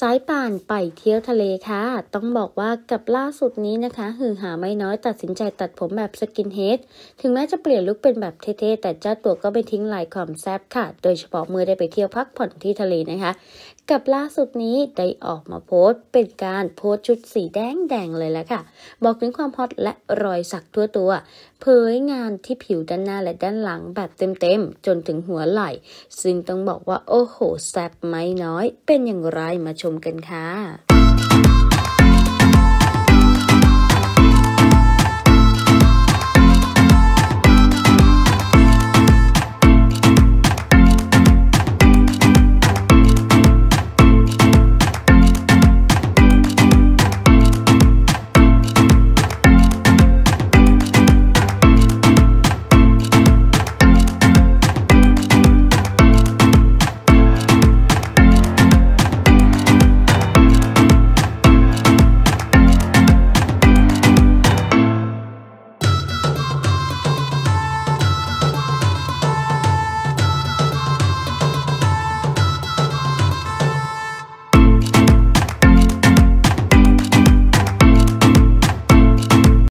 สายป่านไปเที่ยวทะเลค่ะต้องบอกว่ากับล่าสุดนี้นะคะฮือหาไม่น้อยตัดสินใจตัดผมแบบสกินเฮดถึงแม้จะเปลี่ยนลุคเป็นแบบเท่ๆแต่เจ้าตัวก็ไม่ทิ้งลายความแซ่บค่ะโดยเฉพาะเมื่อได้ไปเที่ยวพักผ่อนที่ทะเลนะคะกับล่าสุดนี้ได้ออกมาโพสต์เป็นการโพสต์ชุดสีแดงๆเลยละค่ะบอกถึงความฮอตและรอยสักทั่วตัวเผยงานที่ผิวด้านหน้าและด้านหลังแบบเต็มๆจนถึงหัวไหล่ซึ่งต้องบอกว่าโอ้โหแซ่บไม่น้อยเป็นอย่างไรมาชมกันค่ะ